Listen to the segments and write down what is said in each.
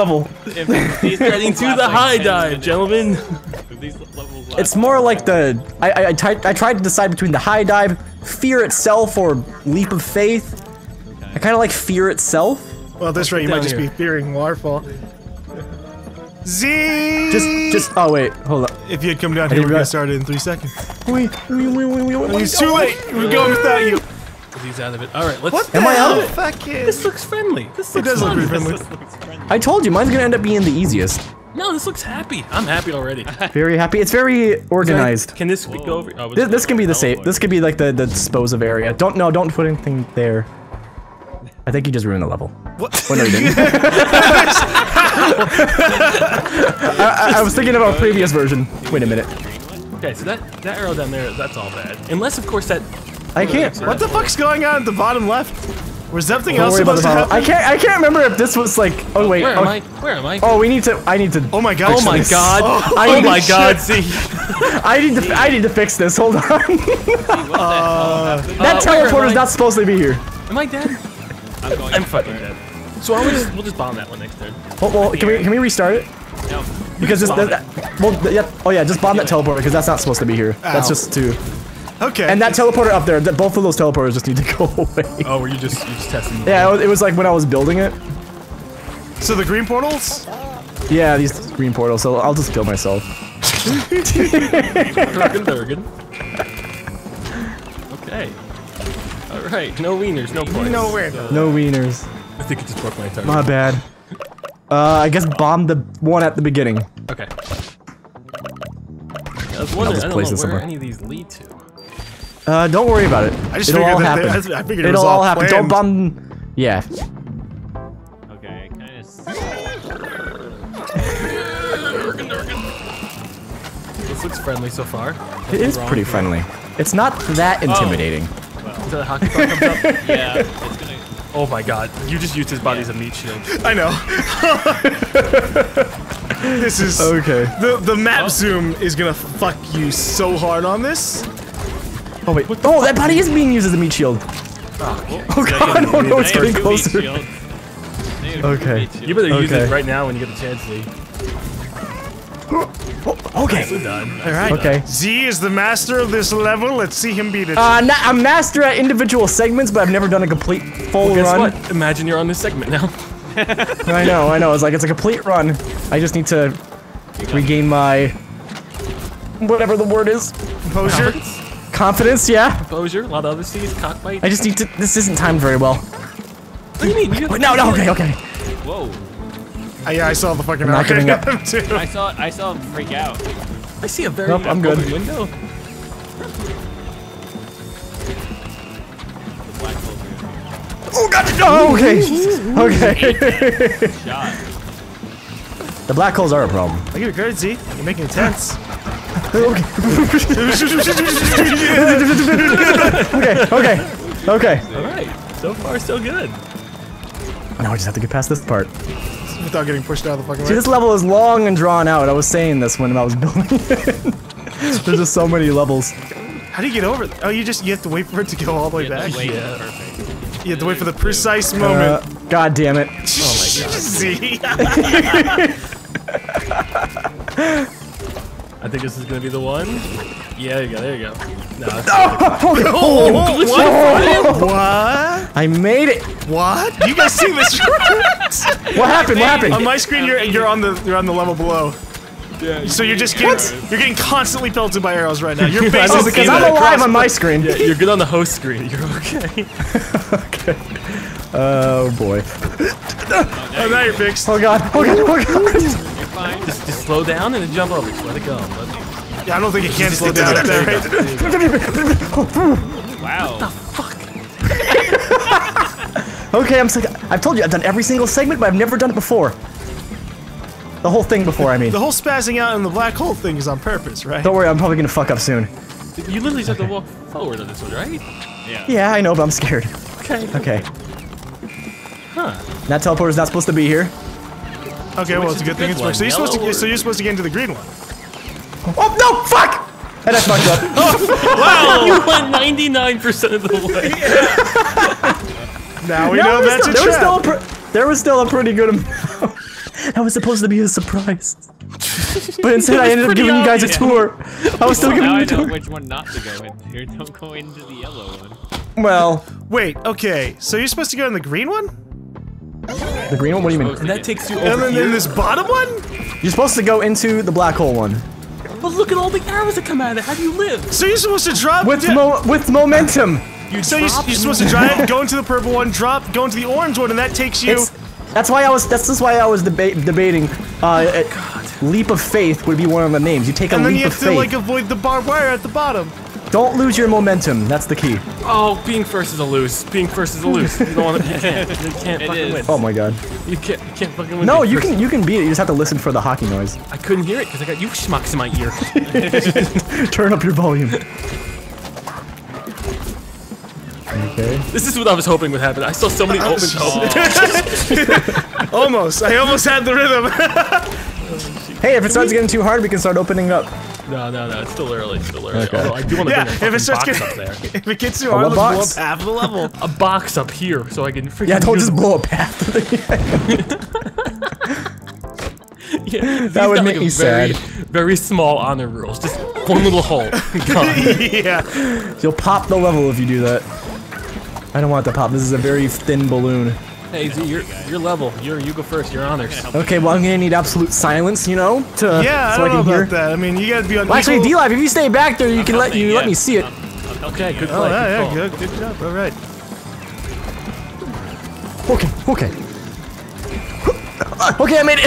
level. Getting to the high dive, gentlemen. It's more like the I tried to decide between the high dive, fear itself, or leap of faith. I kind of like fear itself. Well, at this rate, you might just be fearing waterfall. Z. Just. Oh wait, hold on. If you had come down here, we got started in 3 seconds. Wait. It's too late. We're going without you. He's out of it. All right, let's. What the hell? This looks friendly. This looks friendly. I told you, mine's gonna end up being the easiest. No, this looks happy. I'm happy already. Very happy. It's very organized. Can this go over? Oh, this can be the safe. This could be like the dispose of area. Don't put anything there. I think you just ruined the level. What? Well, no, you didn't. I was thinking about a previous version. Wait a minute. Okay, so that arrow down there, that's all bad. Unless, of course, that. I can't. What the fuck's going on at the bottom left? Was something else supposed to happen? I can't remember if this was like. Oh wait. Where am I? Where am I? Oh, we need to. I need to. Oh my god. Oh my god. Oh my god. See. I need to fix this. Hold on. That teleporter's not supposed to be here. Am I dead? I'm fucking dead. So we'll just bomb that one next turn. Oh, well, can we restart it? No. Because just oh yeah, just bomb that teleporter because that's not supposed to be here. That's just too. Okay. And that teleporter up there, both of those teleporters just need to go away. Oh, were you just testing? Yeah, it was like when I was building it. So the green portals? Yeah, these green portals. So I'll just kill myself. Okay. All right. No wieners, no points. No wieners. No wieners. I think it just broke my entire. My bad. I guess bomb the one at the beginning. Okay. I was wondering, I don't know where any of these lead to. Don't worry about it. It'll all happen. Don't bomb. Yeah. Okay. Kind of. This looks friendly so far. It is pretty friendly. It's not that intimidating. Oh. Well. Until the hockey puck comes up. Yeah. It's gonna. Oh my god! You just used his body as a meat shield. I know. This is okay. The map zoom is gonna fuck you so hard on this. Oh wait! Oh, that body is being used as a meat shield. Oh, oh god! Oh no, it's getting closer. Okay. You better use it right now when you get the chance, Lee. Oh, okay. Nicely done. All right. Okay. Z is the master of this level. Let's see him beat it. I'm master at individual segments, but I've never done a complete full run. Guess what? Imagine you're on this segment now. I know. It's like it's a complete run. I just need to regain my whatever the word is. Composure. Confidence, yeah. Composure, a lot of other C's, cockbite. I just need to. This isn't timed very well. What do you mean? No, okay. Whoa. Yeah, I saw the fucking. I'm not giving up. I saw him freak out. I see a very. Nope, I'm good. Window. Oh god! Oh, okay. Okay. Shot. The black holes are a problem. I give it credit, Z. You're making it tense. Okay. Alright, so far so good. Now I just have to get past this part. Without getting pushed out of the fucking way. See, this level is long and drawn out. I was saying this when I was building it. There's just so many levels. How do you get over it? Oh, you have to wait for it to go all the way back? Yeah. Perfect. You have to wait for the precise moment. God damn it. Oh my god. Z. I think this is gonna be the one. Yeah, there you go. No, what? I made it. What? You guys see this? What happened? On my screen, you're on the level below. Yeah. So you're getting constantly pelted by arrows right now. You're basically because I'm alive on my screen. Yeah, you're good on the host screen. You're okay. Okay. Oh boy. Oh, now you're fixed. Oh god. Oh god. Just slow down and then jump over. Just let it go. Yeah, I don't think you can slow down at that rate. Wow. What the fuck? Okay, I've told you, I've done every single segment, but I've never done it before. The whole thing before, I mean. The whole spazzing out and the black hole thing is on purpose, right? Don't worry, I'm probably gonna fuck up soon. You literally just have to walk forward on this one, right? Yeah. Yeah, I know, but I'm scared. Okay. Huh. That teleporter's not supposed to be here. Okay, so well, it's a good thing it's working. So you're supposed to get into the green one. Oh no! Fuck! And I fucked up. Wow! You went 99% of the way. Yeah. Now we know that's a trap. There was still a pretty good amount. That was supposed to be a surprise. But instead I ended up giving you guys a tour. I was still giving you a tour. Now I know which one not to go into. Don't go into the yellow one. Well... Wait, okay. So you're supposed to go in the green one? The green one? What do you mean? And that takes you over here. And then this bottom one? You're supposed to go into the black hole one. But look at all the arrows that come out of it. How do you live? So you're supposed to drop... With momentum. You're supposed to drive, go into the purple one, drop, go into the orange one, and that takes you... That's why I was debating. Leap of Faith would be one of the names. You take a leap of faith. And then you have to, like, avoid the barbed wire at the bottom. Don't lose your momentum. That's the key. Oh, being first is a lose. Being first is a lose. You don't want to. You can't fucking win. Oh my god. You can't fucking win. No, you can. You can beat it. You just have to listen for the hockey noise. I couldn't hear it because I got you schmucks in my ear. Turn up your volume. Okay. This is what I was hoping would happen. I saw so many open. Oh. Almost. I almost had the rhythm. Hey, if it starts getting too hard, we can start opening up. No, it's still early, Okay. Although I do want to bring a box up there. If it gets too hard, let's blow up half the level. A box up here, so I can freaking don't just blow up half the level. Yeah, that would make me sad. Very small honor rules, just one little hole. Yeah. You'll pop the level if you do that. I don't want it to pop, this is a very thin balloon. Hey, your level. You go first. Your honors. Okay, well I'm gonna need absolute silence, you know, to so I can hear. That. I mean, you gotta be on. Well, actually, DLive, if you stay back there, you let me see it. Okay, good play. Oh, yeah, good job. All right. Okay. Okay, I made it.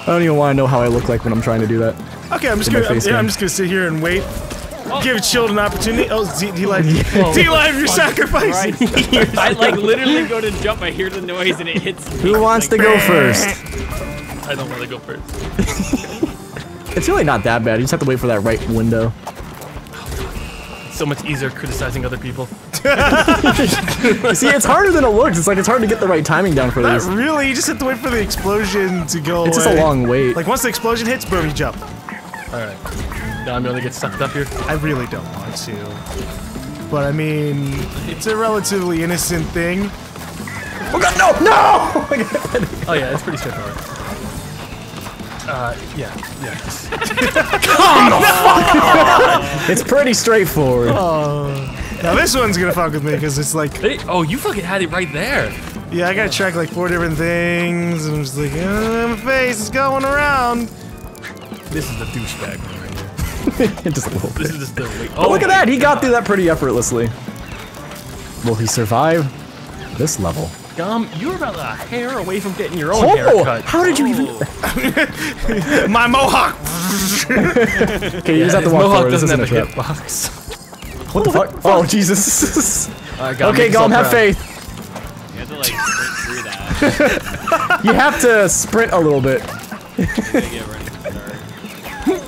I don't even want to know how I look like when I'm trying to do that. Okay, I'm just gonna sit here and wait. Give Chilled an opportunity. Oh, DLive, you're sacrificing. I like literally go to jump. I hear the noise and it hits. Who wants to go first? I don't want to go first. It's really not that bad. You just have to wait for that right window. It's so much easier criticizing other people. See, it's harder than it looks. It's like it's hard to get the right timing down for this. Not really. You just have to wait for the explosion to go away. It's just a long wait. Like once the explosion hits, boom, you jump. All right. I'm gonna get sucked up here. I really don't want to, but I mean, it's a relatively innocent thing. Oh god, no, no! Oh yeah, it's pretty straightforward. Yeah. Come on! Oh, no! It's pretty straightforward. Oh. Now this one's gonna fuck with me because it's like, oh, you fucking had it right there. Yeah, I gotta track like 4 different things, and I'm just like, my face is going around. This is the douchebag. Just a little bit. This is just the oh, look at that! He got through that pretty effortlessly. Will he survive this level? Gum, you were about a hair away from getting your own haircut. How did you even? My mohawk. Okay, you just have to walk forward. This isn't a hit box. What the fuck? Oh Jesus! Okay, Gum, have faith. You have to like sprint through that. You have to sprint a little bit.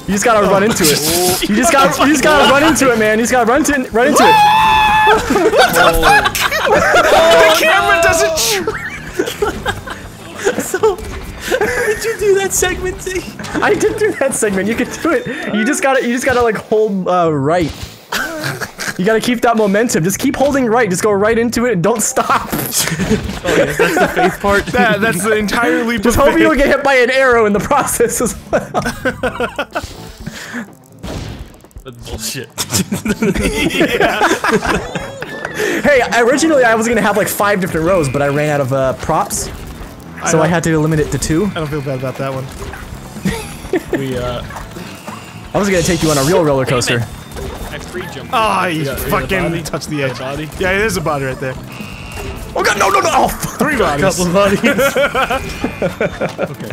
You just gotta run into it. You just gotta run into it, man. You just gotta run into it. What the fuck? The camera doesn't So, did you do that segment, Z? I did do that segment. You can do it. You just gotta like hold right. You gotta keep that momentum. Just keep holding right. Just go right into it and don't stop. Oh yes, that's the faith part. That's the entire leap. Just hope you don't get hit by an arrow in the process as well. That's bullshit. Hey, originally I was gonna have like 5 different rows, but I ran out of props, so I had to limit it to 2. I don't feel bad about that one. I was gonna take you on a real roller coaster. Oh, you fucking touched the edge. Body? Yeah, there's a body right there. Oh god, no! Oh, 3 bodies. Couple of bodies. Okay.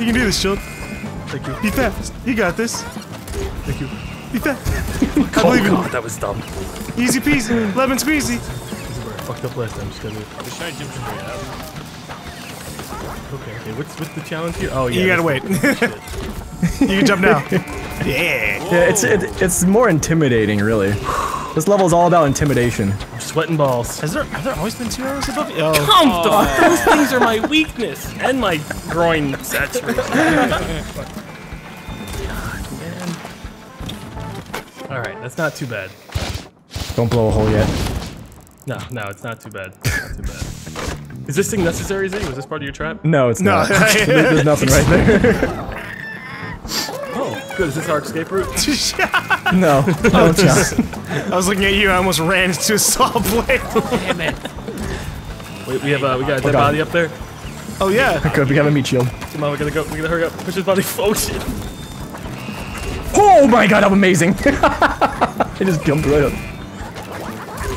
You can do this, Chilled. Thank you. Be fast. You got this. Thank you. Be fast. Oh god, that was dumb. Easy peasy, lemon squeezy. This is where I fucked up last time. Just try to jump straight up. Okay, what's the challenge here? Oh yeah. You gotta wait. You can jump now. Yeah, it's more intimidating, really. This level is all about intimidation. I'm sweating balls. Have there always been 2 arrows above you? Those things are my weakness and my groin saturation. God, man. All right, that's not too bad. Don't blow a hole yet. No, it's not too bad. Is this thing necessary, Ze? Was this part of your trap? No, it's not. There's nothing right there. Oh, good. Is this our escape route? No. No, it's not. I was looking at you. I almost ran into a saw blade. Damn it. Wait, we got a dead body up there. Oh yeah. Good. We got a meat shield. Come on, we gotta go. We gotta hurry up. Push his body. Oh shit. Oh my god, I'm amazing. I just jumped right up.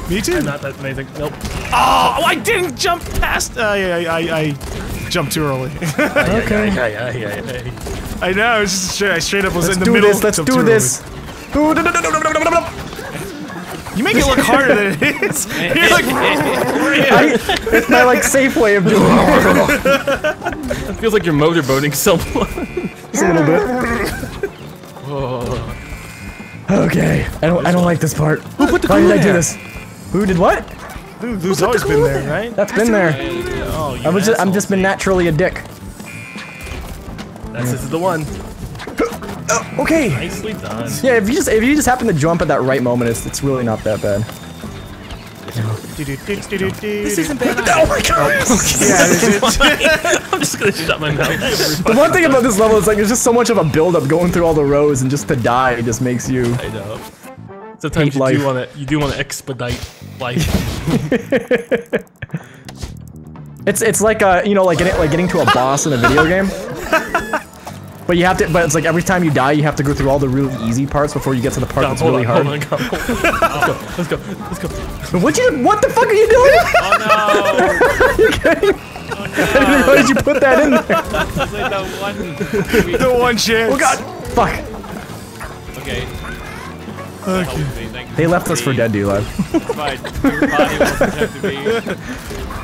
Me too. I'm not that amazing. Nope. Oh, I didn't jump past. I jumped too early. Okay. I know. It's just straight, I straight up was in the middle. Let's do this. Let's do this. You make it look harder than it is. You're like, it's my like safe way of doing it. It feels like you're motorboating someone. Just a little bit. Whoa. Okay. I don't like this part. Who put the glue in there? Why did I do this? Who did what? Dude, who's always been there, right? That's been there. Oh, I'm just been naturally a dick. This is the one. Okay. Nicely done. Yeah, if you just happen to jump at that right moment, it's really not that bad. This isn't bad. Oh my god! I'm just gonna shut my mouth. The one thing about this level is like there's just so much of a build-up going through all the rows, and just to die it just makes you. I know. Sometimes you do want to expedite life. It's like you know like getting to a boss in a video game. But you have to. But it's like every time you die, you have to go through all the really easy parts before you get to the part that's really hard. Oh, let's go. What the fuck are you doing? Oh no! You kidding? Oh, no. Why did you put that in there? the one chance. Oh god! Fuck. Okay. They left us for dead, dlive.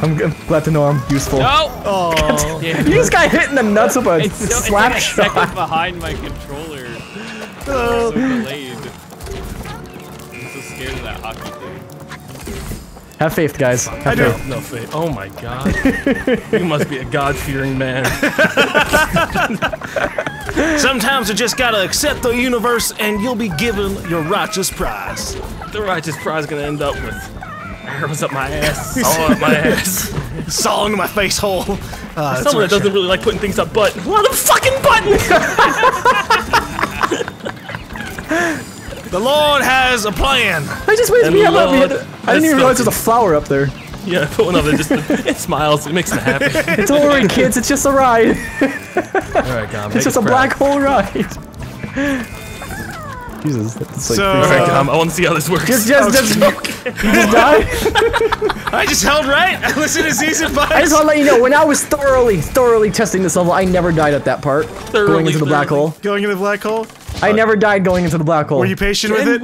I'm glad to know I'm useful. No! Oh, yeah. You just got hit in the nuts with a slap like shot. It's behind my controller. Oh. I'm so delayed. I'm so scared of that hockey thing. Have faith, guys. Have faith. No faith. Oh my god. You must be a god-fearing man. Sometimes you just gotta accept the universe and you'll be given your righteous prize. The righteous prize is gonna end up with arrows up my ass, all up my ass, sawing in my face hole. Someone that doesn't really like putting things up, but what a fucking button! The Lord has a plan. I just waited to be up here. I didn't even realize there's a flower up there. Yeah, put one up there. Just it smiles. It makes them happy. It's all right, kids. It's just a ride. Alright, God, it's just a black hole ride. Jesus. That's like perfect. I want to see how this works. You just died. I just held right. I listened to season 5. I just want to let you know when I was thoroughly testing this level, I never died at that part. Going into the black hole. Going into the black hole. I never died going into the black hole. Were you patient with it?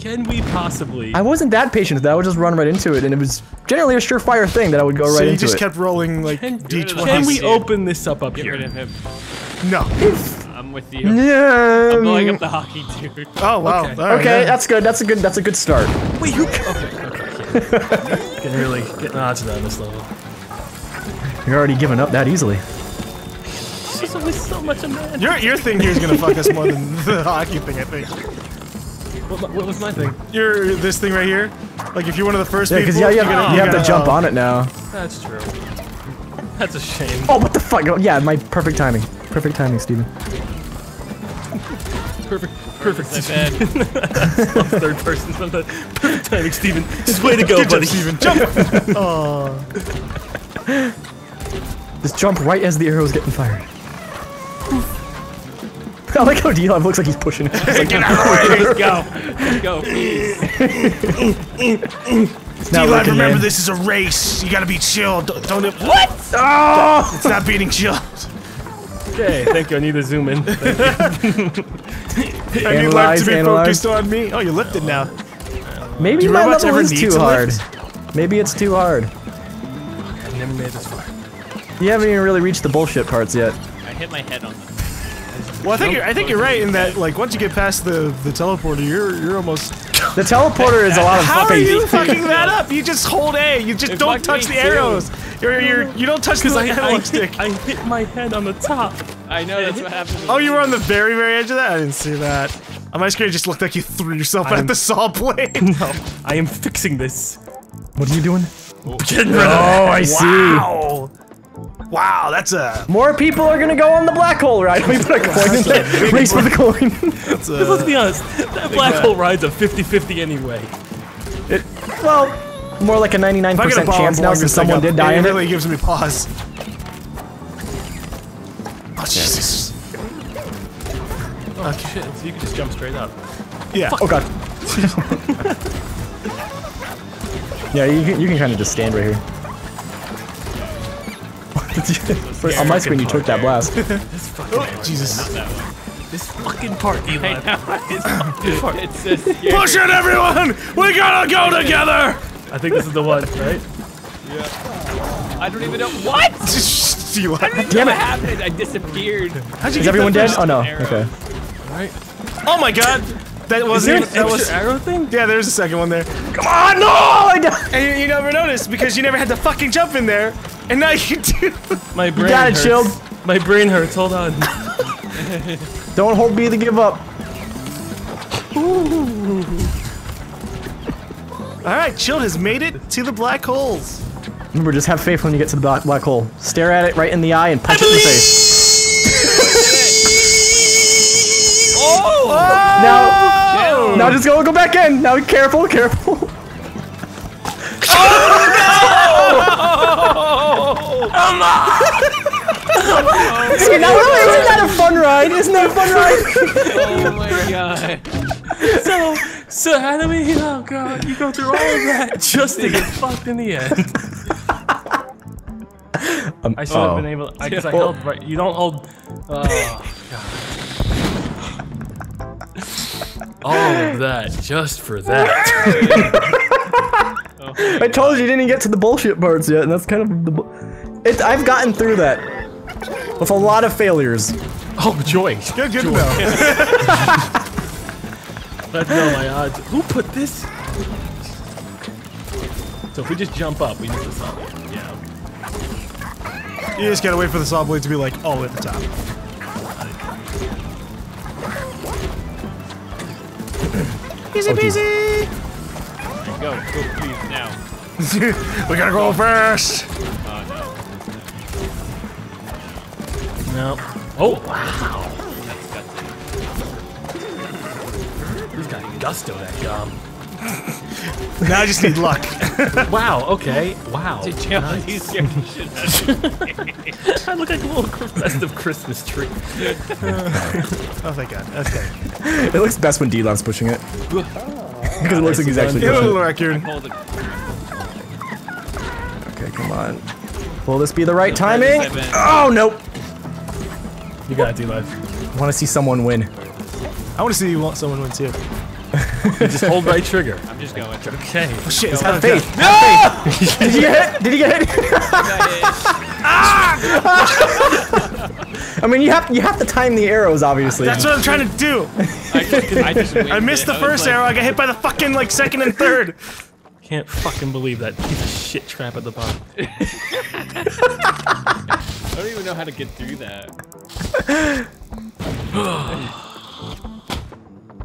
Can we possibly? I wasn't that patient with that. I would just run right into it, and it was generally a surefire thing that I would go right into it. So you just kept rolling like D20. Can we open this up here? Get rid of him. No. I'm with you. Yeah. I'm blowing up the hockey dude. Oh wow. Okay, okay, that's good. That's a good start. Wait, who? Okay. Can really get odds on this level. You're already giving up that easily. There's only so much of that. Your thing here is gonna fuck us more than the hockey thing, I think. What was my thing? Your this thing right here. Like if you're one of the first people, you have to jump on it now. That's true. That's a shame. Oh, what the fuck? Oh, yeah, my perfect timing. Perfect timing, Steven. Perfect. Third person sometimes. Perfect timing, Steven. Just way to go, buddy. Steven, jump. Oh. Just jump right as the arrow's getting fired. I like how dlive looks like he's pushing it. He's like, get out of the way! Let's go! dlive, remember this is a race. You gotta be chill. Don't it. What? Oh! It's not beating chill. Okay, thank you. I need to zoom in. I need life to be focused on me. Oh, you lifted now. Maybe my level is too hard. Maybe it's too hard. I've never made this far. You haven't even really reached the bullshit parts yet. I hit my head on them. Well, I think you're right in that like once you get past the teleporter, you're almost. The teleporter is a lot of fucking. How are you fucking that up? You just hold A. You just don't touch the arrows. You don't touch the analog stick. I hit my head on the top. I know that's what happened. Oh, you were on the very edge of that. I didn't see that. On my screen, it just looked like you threw yourself at the saw blade. No, I am fixing this. What are you doing? Oh, getting rid of that. Oh, I see. Wow, that's a... More people are gonna go on the black hole ride. We put a coin in there. Race for the coin. Because let's be honest, that black hole ride's a 50-50 anyway. It, well, more like a 99% chance now since someone did die in it. It really gives me pause. Oh, Jesus. Oh, shit. So you can just jump straight up. Yeah. Fuck. Oh, God. Yeah, you can kind of just stand right here. On my screen, you took that blast. Oh, Jesus. This fucking part, Eli. Push it, everyone! We gotta go together! I think this is the one, right? Yeah. I don't even know. What? Eli. I don't even know what happened. I disappeared. Is everyone dead? Oh, no. Okay. Alright. Oh, my God! That wasn't that was arrow thing? Yeah, there's a second one there. Come on, no! I died. And you never noticed because you never had to fucking jump in there, and now you do. My brain hurts. Chilled. My brain hurts. Hold on. Don't hold me to give up. Ooh. All right, Chilled has made it to the black holes. Remember, just have faith when you get to the black hole. Stare at it right in the eye and punch it in the face. Oh! Oh! Now. Now just go back in. Now careful, careful. Oh no! I'm not. See, now, isn't that a fun ride? Isn't that a fun ride? Oh my God. So how do we? Oh God, you go through all of that just to get fucked in the end. I should have been able. Because I held right. You don't hold. Oh God. All of that, just for that. Oh, I told you didn't get to the bullshit parts yet, and that's kind of the I've gotten through that. With a lot of failures. Oh, joy. Good, good joy. That's not my odds. Who put this? So if we just jump up, we need the saw blade. Yeah. You just gotta wait for the saw blade to be like, all the way at the top. Easy peasy! Go please, now. We gotta go first! Oh, no. No. Oh, wow! He's got gusto, that gum. Now I just need luck. Wow, okay. Wow. He's scared the shit out of me. I look like a little festive Christmas tree. Oh, thank God. Okay. It looks best when D-Lab's pushing it. Because it looks like he's actually pushing it. Okay, come on. Will this be the right timing? Oh, nope. You got it, D-Lab. I want to see someone win. I want to see someone win, too. Just hold right trigger. I'm just going. Okay. Oh, shit. Just have faith. No! Have faith. Did you get hit? Did you get hit? I mean, you have to time the arrows, obviously. That's what I'm trying to do. I missed the first arrow. I got hit by the fucking like second and third. Can't fucking believe that piece of shit trap at the bottom. I don't even know how to get through that.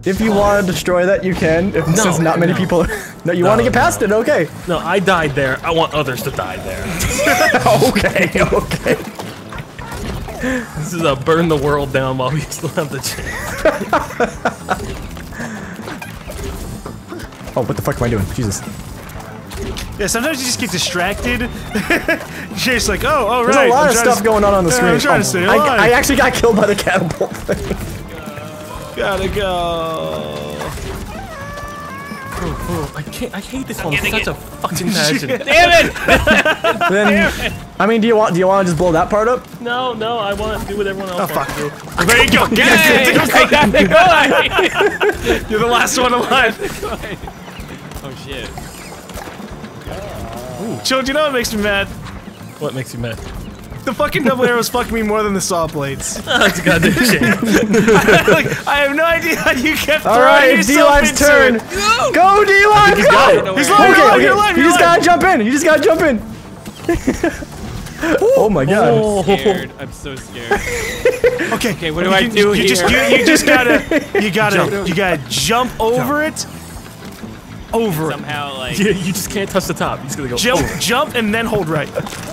If you want to destroy that, you can. If since not many people... No, you want to get past it, okay. No, I died there. I want others to die there. Okay, okay. This is a burn the world down while we still have the chance. Oh, what the fuck am I doing? Jesus. Yeah, sometimes you just get distracted. You're just like, oh, right. There's a lot of stuff going on the screen. I'm trying to stay alive. I actually got killed by the catapult thing. Gotta go. Oh, I hate this one. It's such a fucking passion. Damn it! I mean, do you want to just blow that part up? No, I want to do what everyone else. Oh fuck! Wants to do. There you go. Get it! You're the last one alive. Oh shit! Chilled, you know what makes me mad? What makes you mad? The fucking double arrows fuck me more than the saw blades. Oh, that's goddamn shame. I have no idea how you kept throwing yourself into it. Alright, D-Live's turn. No. Go, D-Live, go! He's alive, you're alive, you just gotta jump in, you just gotta jump in. Oh my God. Oh. I'm scared, I'm so scared. Okay, what do I do here? You just gotta jump over it. over. Somehow, like... Yeah, you just can't touch the top. You're just gonna go jump and then hold right.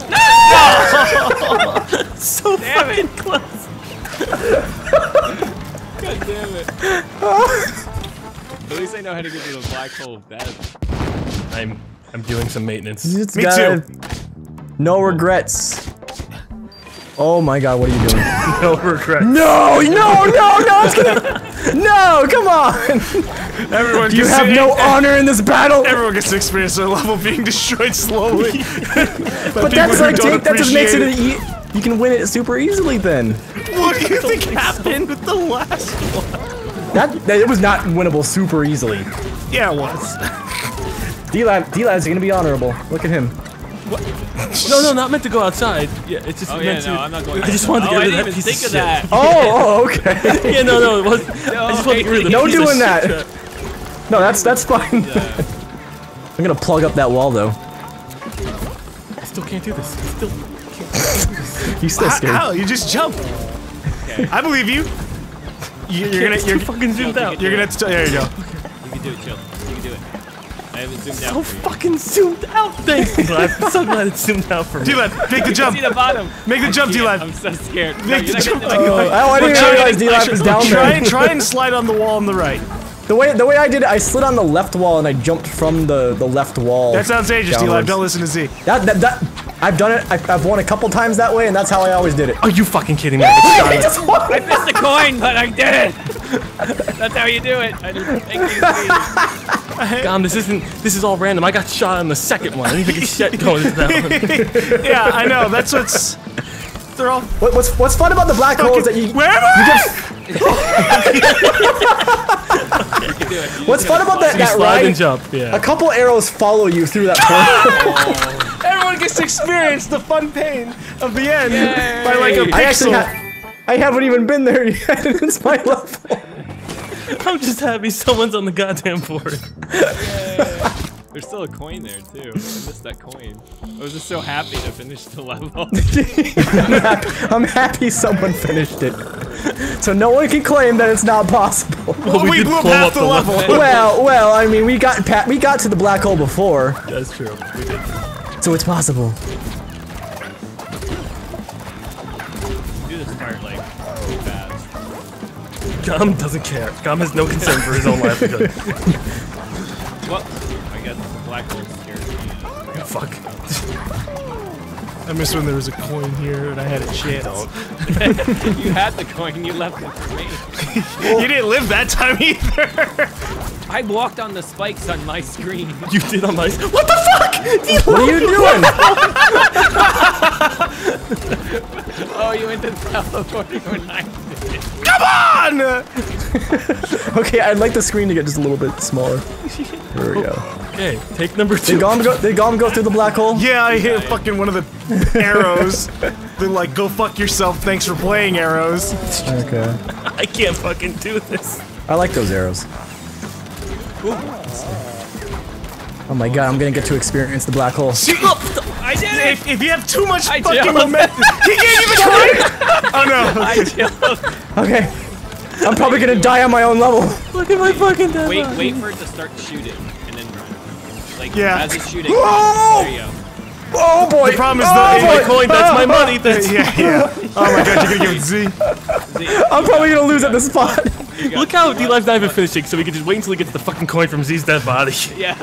No! So damn fucking close. God damn it. At least I know how to get to the black hole better. I'm doing some maintenance. Me too. No regrets. Oh my god, what are you doing? No regrets. No, no, no, no! It's gonna... No, come on! Everyone you have no honor in this battle! Everyone gets to experience their level being destroyed slowly. But that's like, that just makes it an you can win it super easily then. What do you think happened with the last one? That it was not winnable super easily. Yeah, it was. D-Lab's gonna be honorable. Look at him. What? No, not meant to go outside. Yeah, it's just meant to. I'm not going. I just wanted to get rid of that piece of shit. Oh, okay. Yeah, no, it wasn't. I just wanted to get rid of the piece of shit. No doing that. No, that's fine. I'm gonna plug up that wall though. I still can't do this. He's still scared. How? You just jumped. Okay. I believe you. You're fucking zoomed out. You're gonna. There you go. You can do it, Chill. You can do it. I haven't zoomed out. So fucking zoomed out, thanks. I'm so glad it zoomed out for me. D-Live, make the jump. See the bottom. Make the jump, D-Live. I'm so scared. Make the jump. I didn't realize D-Live is down there. Try and slide on the wall on the right. The way I did it, I slid on the left wall and I jumped from the left wall. That sounds dangerous, D-Live. Don't listen to Z. I've done it. I've won a couple times that way, and that's how I always did it. Are you fucking kidding me? I just won. I missed the coin, but I did it. That's how you do it. I didn't think it. This is all random. I got shot on the second one. I didn't think it's shit going to that one. Yeah, I know. That's what's... They're all... What's fun about the black hole is that you... Where am I? You can do it. What's fun about that ride? And jump. Yeah. A couple arrows follow you through that hole. Everyone gets to experience the fun pain of the end. Yay. By like a pixel. I haven't even been there yet. It's my level. I'm just happy someone's on the goddamn board. Yeah. There's still a coin there too. I missed that coin. I was just so happy to finish the level. I'm happy someone finished it. So no one can claim that it's not possible. Well, we blew up the level. Well, I mean, we got to the black hole before. That's true. We did. So it's possible. Do this part like really fast. Gum doesn't care. Gum has no concern for his own livelihood. Well, I guess the black hole scared me. Oh, fuck. I missed when there was a coin here and I had a chance. You had the coin, you left it for me. Well, you didn't live that time either. I walked on the spikes on my screen. You did on my screen? What the fuck? What are you doing? Oh, you went to teleporting when I did it. Come on! Okay, I'd like the screen to get just a little bit smaller. There we go. Okay, take number two. Did Gom go through the black hole? Yeah, I hit fucking one of the arrows. They're like, go fuck yourself, thanks for playing arrows. Okay. I can't fucking do this. I like those arrows. Cool. Oh my god, I'm gonna get to experience the black hole. I did it! If you have too much fucking momentum, he can't even try! Oh no! I jumped. Okay. I'm probably gonna die on my own level. Look at my fucking death. Wait for it to start shooting, and then run. Like, as it's shooting, there you go. Oh boy! The problem is the coin, that's my money, yeah. Oh my god, you're gonna give it Z. I'm probably gonna lose at the spot. Look how D-Live's not even finishing, so we can just wait until he gets the fucking coin from Z's dead body. Yeah.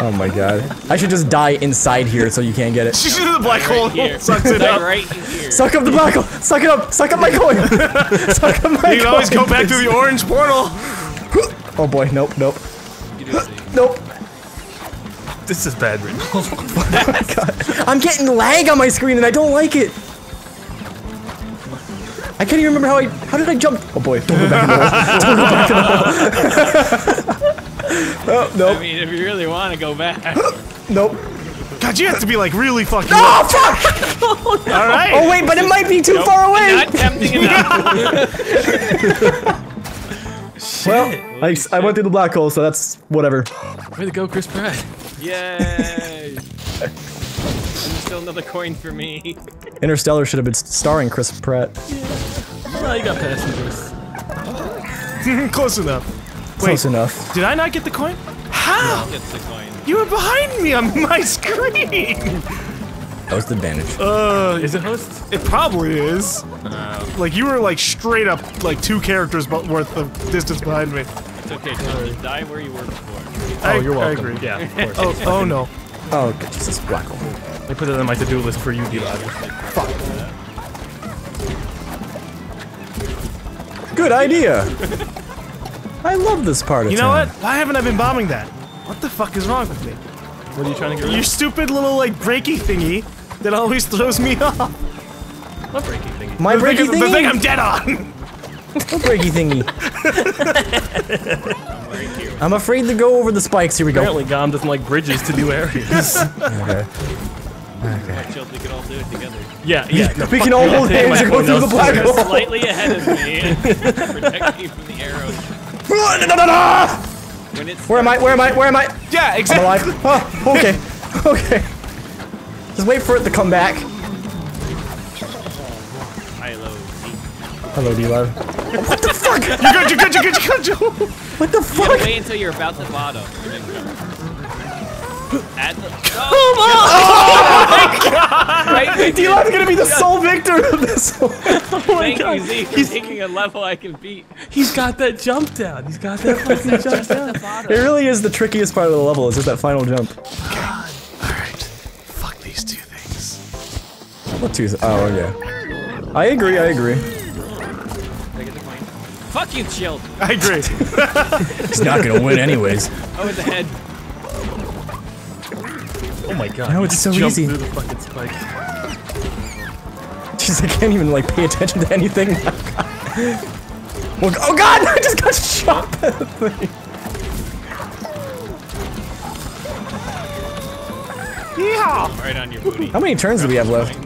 Oh my god. I should just die inside here so you can't get it. She's in the black hole. Sucks it up. Suck up the black hole. Suck it up. Suck up my coin. Suck up my coin. You can always go back to the orange portal. Oh boy. Nope. Nope. Nope. This is bad, Rin. Oh my god. I'm getting lag on my screen and I don't like it. I can't even remember how did I jump? Oh boy, don't go back to the wall. Don't go back to the wall. Oh, nope. I mean, if you really want to go back. Nope. God, you have to be like really fucking. Oh, fuck! Oh, no. All right. Oh wait, but it might be too far away. Not tempting enough. Shit. Well, I went through the black hole, so that's whatever. Way to go, Chris Pratt. Yay! There's still another coin for me. Interstellar should have been starring Chris Pratt. Yeah. Well, you got passengers. Close enough. Wait, did I not get the coin? How? You were behind me on my screen! Host advantage. Is it host? It probably is. Like, you were like straight up like 2 characters worth of distance behind me. It's okay, just die where you were before. Oh, you're welcome. I agree. Yeah, of course. Oh, oh no. Oh, Jesus, black hole. I put that on my to-do list for you, dlive. Fuck. Good idea! I love this part of town. You know what? Why haven't I been bombing that? What the fuck is wrong with me? What are you trying to get rid of? Your stupid little, like, breaky thingy that always throws me off. What breaky thingy? My breaky thingy? The thing I'm dead on! What breaky thingy? I'm afraid to go over the spikes. Here we go. Apparently, Gom doesn't like bridges to new areas. Okay. Okay. We can all do it together. Yeah, yeah. We can all hold hands and go through the black hole. You're slightly ahead of me and protect me from the arrows. Where am I? Where am I? Where am I? Yeah, exactly. I'm alive. Oh, okay. Okay. Just wait for it to come back. Hello, dlive. What the fuck? You're good, you're good, you're good, you're good. What the fuck? Wait until you're about the bottom. At the oh my god! Right, dlive's gonna be the sole victor of this one. Oh my god. Thank you, Z, for taking a level I can beat. He's got that jump down. He's got that fucking jump down. It really is the trickiest part of the level, is just that final jump. God. Alright. Fuck these 2 things. What 2 things? Oh, yeah. I agree, I agree. Did I get the coin? Fuck you, Chilled! I agree. He's not gonna win anyways. Oh, with the head. Oh my god. No, it's so easy. Through the fucking spike. Jeez, I can't even like pay attention to anything. Well, oh god, I just got shot by the thing. Yeehaw! Right on your booty. How many turns do we have left?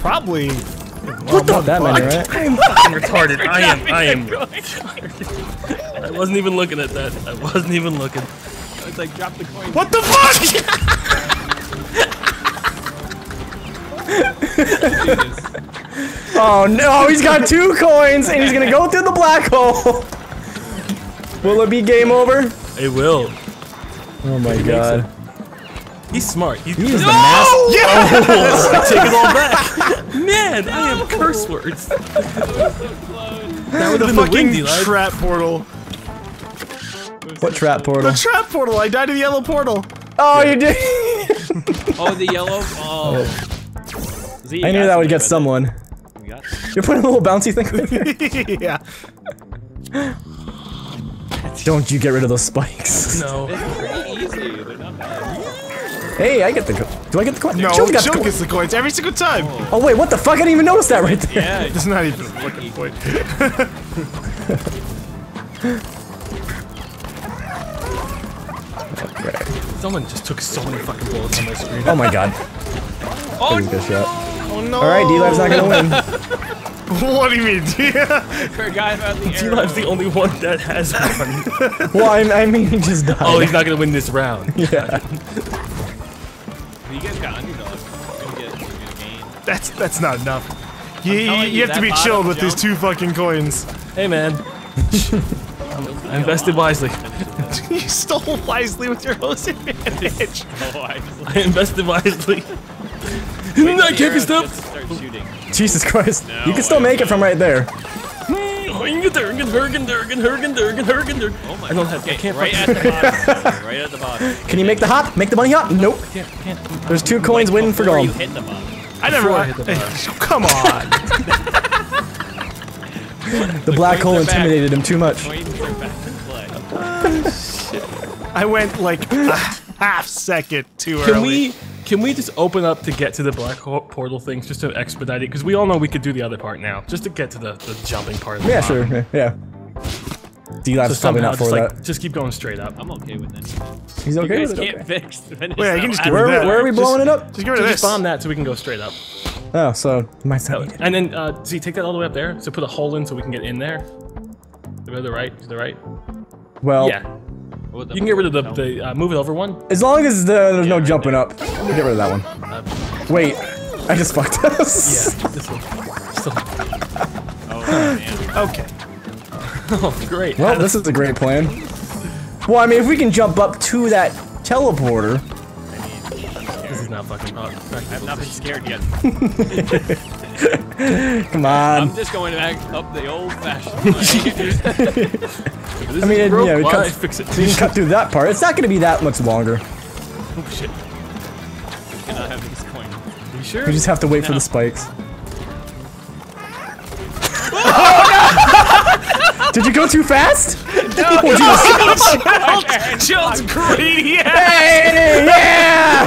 Probably. What the fuck? That many, right? I am fucking retarded. I am. I wasn't even looking at that. I wasn't even looking. It's like drop the coin. What the fuck? Oh no, he's got 2 coins and he's gonna go through the black hole. Will it be game over? It will. Oh my god. He's smart. He's the master. Yes! Oh, I take it all back. Man, no! I have curse words. So that was the fucking trap portal. What trap portal? The trap portal. I died to the yellow portal. Oh, yeah. You did. Oh, the yellow. Oh. Z, I knew that would get someone. You're putting a little bouncy thing with you? Yeah. Don't you get rid of those spikes. No. It's pretty easy. They're not bad. Hey, I get the coin. Do I get the coin? No, Jill gets the coins every single time. Oh. Oh, wait, what the fuck? I didn't even notice that right there. Yeah, it's not even a fucking point. Okay. Someone just took so many fucking bullets on my screen. Oh my god. Oh no. Oh no! Alright, dlive's not gonna win. What do you mean? dlive's the only one that has one. Well, I mean, he just died. Oh, he's not gonna win this round. Yeah. You guys got underdogs. You're gonna get a game. That's not enough. You have to be chilled with these 2 fucking coins. Hey, man. I invested wisely. You stole wisely with your host advantage. I invested wisely. Wait, I can't be stopped! Jesus Christ. No, you can still make it from right there. I don't have. I can't. Right at the bottom. Right at the bottom. Can you make the hop? Make the bunny hop? Nope. I can't. There's 2 coins winning for gold. I never hit the bottom. Come on. The black hole intimidated him too much. I went like a half second too early. Can we just open up to get to the black hole portal things just to expedite it? Because we all know we could do the other part now, just to get to the jumping part of the bottom. Sure, yeah. dlive's probably not for that. Just keep going straight up. I'm okay with it. He's okay with it? You guys can't fix the finish. Wait, you can just do that. Where are we blowing it up? Just get rid of this. Just bomb that so we can go straight up. Oh, so... And then, Z, take that all the way up there, so put a hole in so we can get in there. To the right, to the right. Well... Yeah. You can get rid of the move it over one. As long as there's no jumping up. Get rid of that one. Wait, I just fucked us. Yeah, this one. Oh, man. Okay. Oh, great. Well, this is a great plan. Well, I mean, if we can jump up to that teleporter. This is not fucking hard. I've not been scared yet. Come on. I'm just going back up the old-fashioned way. I mean, yeah, we can't fix it. We can cut through that part. It's not going to be that much longer. Oh shit! We cannot have this coin. Are you sure? We just have to wait for the spikes. Did you go too fast? No! Oh, Chilled greedy ass!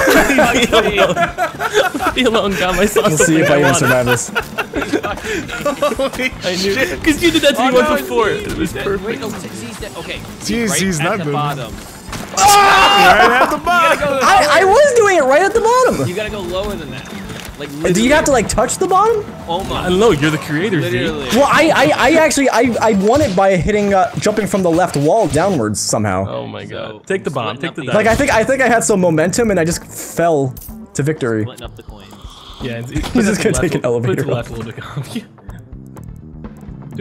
Yeah! Leave me alone, God, myself. We'll see if I even survive this. Holy shit! Because you did that to me once before. It was perfect. Wait, no, Z's dead. Okay. Z's not good. Oh! Right at the bottom! Go I was doing it right at the bottom! You gotta go lower than that. Like, do you have to like touch the bottom? Oh my! No, you're the creator, dude. Well, I actually, I won it by hitting, jumping from the left wall downwards somehow. Oh my god! So take the bomb, take the dive. Like I think I had some momentum and I just fell to victory. Splitting up the coins. Yeah, he's just gonna take an elevator. Do it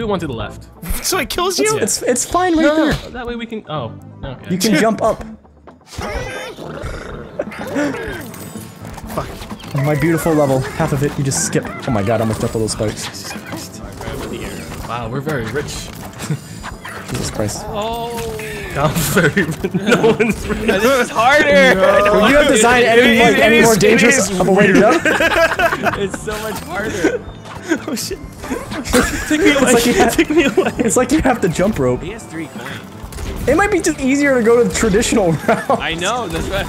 one to the left. So it kills you? It's fine right there. That way we can. Oh. Okay. You can jump up. Fuck. My beautiful level, half of it you just skip. Oh my god, I almost left all those spikes. Jesus Christ. Wow, we're very rich. Jesus Christ. Oh. I'm very rich. No one's rich. No, this is harder. No. Will you have designed any more dangerous of a way to go? It's so much harder. Oh shit. Take me away. Take me away. It's like you have to jump rope. He has 3 coins. It might be just easier to go to the traditional route. I know, that's right.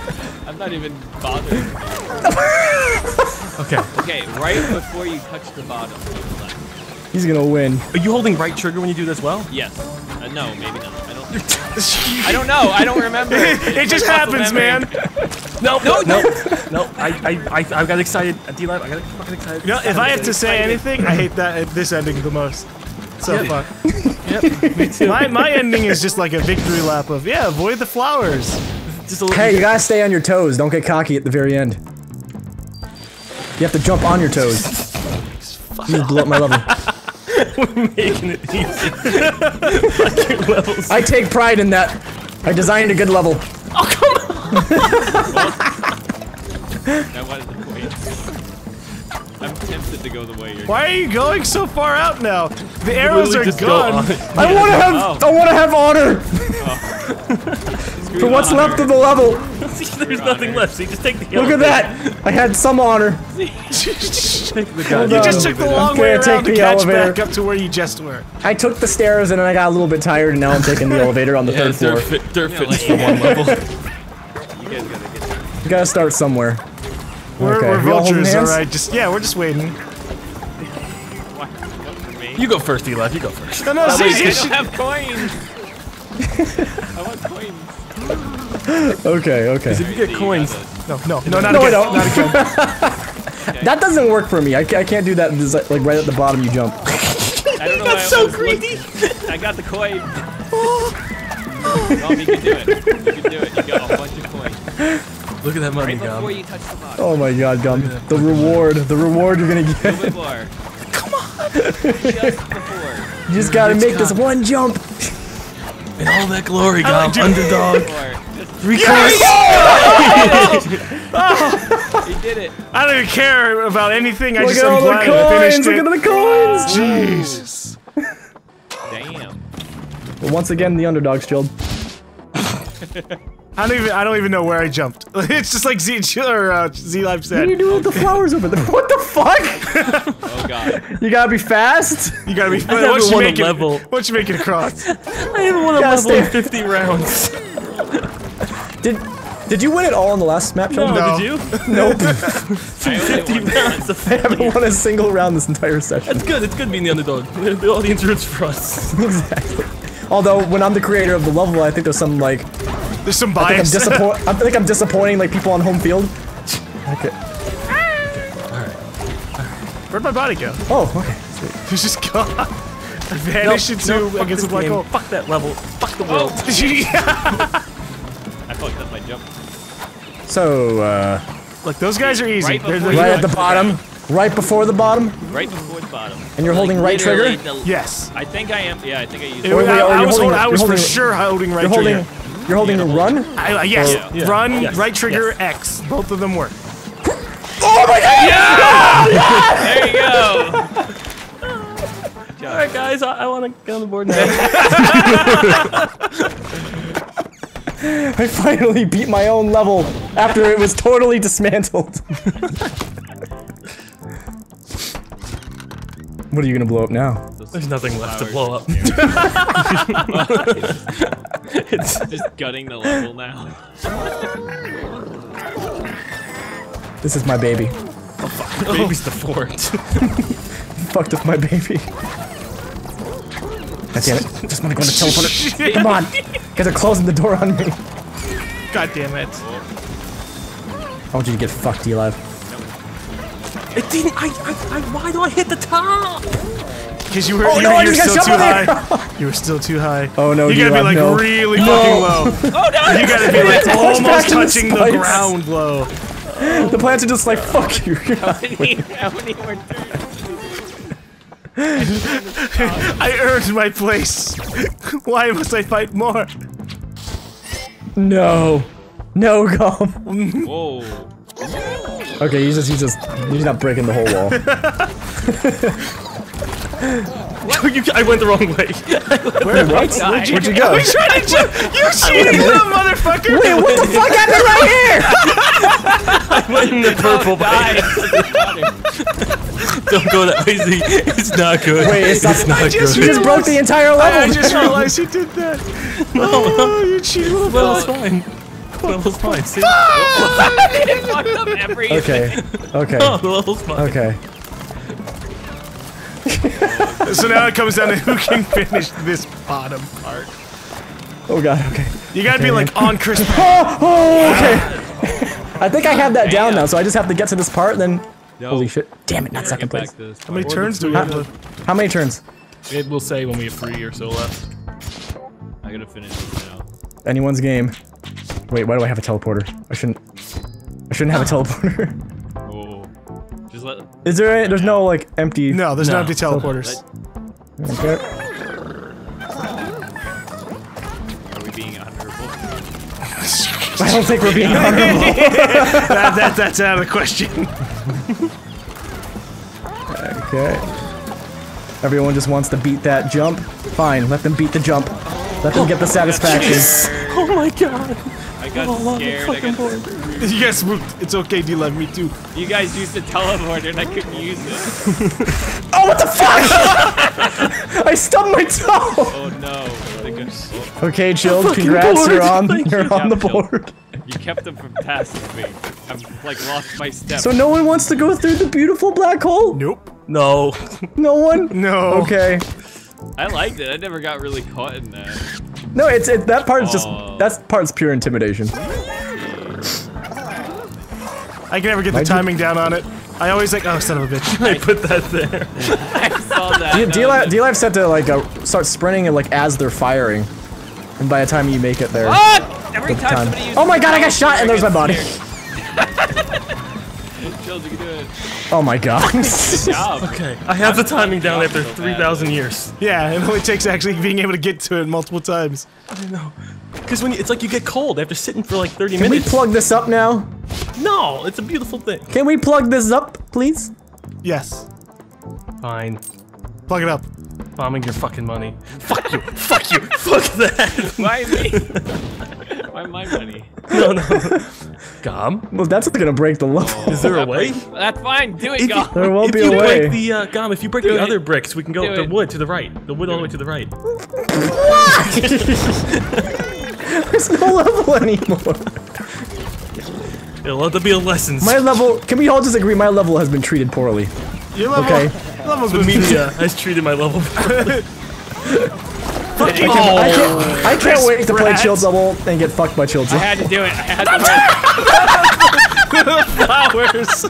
I'm not even bothered. Okay. Okay, right before you touch the bottom. He's gonna win. Are you holding right trigger when you do this well? Yes. No, maybe not. I don't. I don't know. I don't remember. It just happens, man. No. I got excited at dlive. I got fucking excited. You know, if I have to say anything, I hate that this ending the most. So fuck. Yep. Me too. My ending is just like a victory lap of avoid the flowers. Just a little hey, you gotta stay on your toes. Don't get cocky at the very end. You have to jump on your toes. You blew up my level. We're making it easy. Fuck your levels. I take pride in that. I designed a good level. Oh, come on! I wanted the points. I'm tempted to go the way you're going. Why are you going so far out now? The arrows are gone. I wanna have honor! For what's left of the level. There's nothing left, so you just take the yellow. Look at that! I had some honor. You just took the long way around to catch back up to where you just were. I took the stairs and then I got a little bit tired and now I'm taking the elevator on the third floor. Dirt fitness for one level. You guys gotta get there. You gotta start somewhere. We're vultures, alright. We're just waiting. You go first, Eli. You go first. No, I don't have coins. I want coins. Okay. If you get coins, no, not again. That doesn't work for me. I can't do that. Like right at the bottom, you jump. I don't know. That's so greedy. I got the coin. You can do it. You got a bunch of coins. Look at that money, Gum. Oh my God, Gum. The reward. The reward you're gonna get. Come on. You just gotta make this one jump. And all that glory, Gum. Underdog. Recourse! Oh, he did it. I don't even care about anything. Look, I just am glad I finished it. Look at the coins! Jesus. Damn. Well, once again, the underdog's Chilled. I don't even know where I jumped. It's just like Z Live said. What do you do with the flowers over there? What the fuck? Oh god. You gotta be fast. You gotta be fast. Once you make it across. I haven't won a level in 50 rounds. Did you win it all in the last map? No. Did you? Nope. 50 rounds of failure. I haven't won a single round this entire session. That's good. It's good being the underdog. All the insurance for us. Exactly. Although when I'm the creator of the level, I think there's some like bias. I think I'm disappointing like people on home field. Okay. Alright. Where'd my body go? Oh. Okay. It's just gone. I vanished into against a black hole. Fuck that level. Fuck the world. I fucked up my jump. So, look, those guys are easy. Right at the bottom. Right before the bottom. Right before the bottom. And you're holding right trigger? Yes. I think I am. Yeah, I think I used it. I was for sure holding right trigger. You're holding run? Yes. Run, yes. Right trigger, yes. X. Both of them work. Oh my god! Yeah! Yeah! There you go! All right, guys, I want to get on the board now. I finally beat my own level after it was totally dismantled. What are you gonna blow up now? There's nothing left to blow up. It's just gutting the level now. This is my baby. Oh fuck! The baby's the fort. Fucked up my baby. God damn it! I just want to go in the teleporter. Come on! You guys are closing the door on me. God damn it! I want you to get fucked, dlive. It didn't. Why do I hit the top? Because you were. Oh, no, you were still too high. You were still too high. Oh no! You gotta be like really fucking low. Oh no! You gotta be like almost touching the ground low. The plants are just like fuck you. How many more turns? I earned my place. Why must I fight more? No, no, Gob. Whoa. Okay, you're not breaking the whole wall. I went the wrong way. Where'd you go? You cheating little motherfucker! Wait, what the fuck happened right here? I went in the purple bike. Don't go to Izzy. It's not good. Wait, it's not good. You just broke the entire level. I just realized you did that. No, you cheating little fucker. It's fine. The level's fine. See? Fucked up everything. Okay. Oh, the level's fine. Okay. So now it comes down to who can finish this bottom part. Oh god. Okay. You gotta be like on Chris. Oh, okay. I think I have that down now, so I just have to get to this part. And then. Yo, holy shit! Damn it! Not second place. How many turns do we have? How many turns? It will say when we have 3 or so left. I gotta finish this now. Anyone's game. Wait, why do I have a teleporter? I shouldn't have a teleporter. Oh. Just let. Is there? There's no like empty. No, there's no empty teleporters. Okay. Are we being honorable? I don't think we're being honorable. That's out of the question. Okay. Everyone just wants to beat that jump. Fine, let them beat the jump. Let them get the satisfaction. Oh my god. I got scared. I got board. You guys moved. It's okay, dlive. Me too. You guys used the teleporter and I couldn't use it. Oh, what the fuck! I stubbed my toe. Oh no. Okay, Chilled. Congrats. You're on the board. You kept them from passing me. I've like lost my step. So no one wants to go through the beautiful black hole. Nope. No. No one. No. Okay. I liked it. I never got really caught in that. No, that part is that part's pure intimidation. I can never get the timing down on it. I always like, oh son of a bitch, I put that there. I saw that. dlive's set to like start sprinting and like as they're firing, and by the time you make it there. What? Every time somebody uses. Oh my god, I got shot and there's my body. Chilled, you can do it. Oh my god. Good job. Okay. I have the timing down after 3,000 years. Yeah, it only takes actually being able to get to it multiple times. I know. Because when it's like you get cold after sitting for like 30 minutes. Can we plug this up now? No, it's a beautiful thing. Can we plug this up, please? Yes. Fine. Plug it up. Bombing your fucking money. Fuck you. Fuck you. Fuck that. Why me? Why my money? No. Gom? Well, that's gonna break the level. Oh, is there a way? That's fine. Do it, Gom. There won't be a way. Break the, Gom, if you break the other bricks, we can go the wood to the right. The wood all the way to the right. What? There's no level anymore. It'll have to be a lesson. My level. Can we all just agree? My level has been treated poorly. Your level. Okay. Your level's been media has treated my level poorly. I can't wait to play Chilled level and get fucked by Chilled. I had to do it. I had to win. Flowers.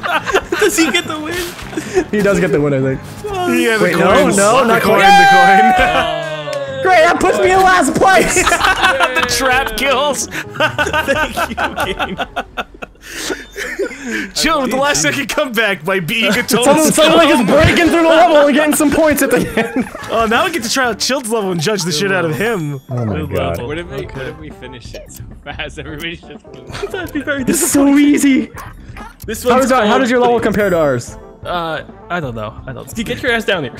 Does he get the win? He does get the win, I think. Yeah, wait, no, not coin. The coin. Great, that puts me in last place. The trap kills. Thank you, game. Chill with the last second comeback by being a total Suddenly just breaking through the level and getting some points at the end. Oh, now we get to try out Chilled's level and judge the shit out of him. Oh my god. What if we finish it so fast? Everybody's just... That'd be very disappointing. This is so easy. This one's how does your level compare to ours? I don't know. You get your ass down here.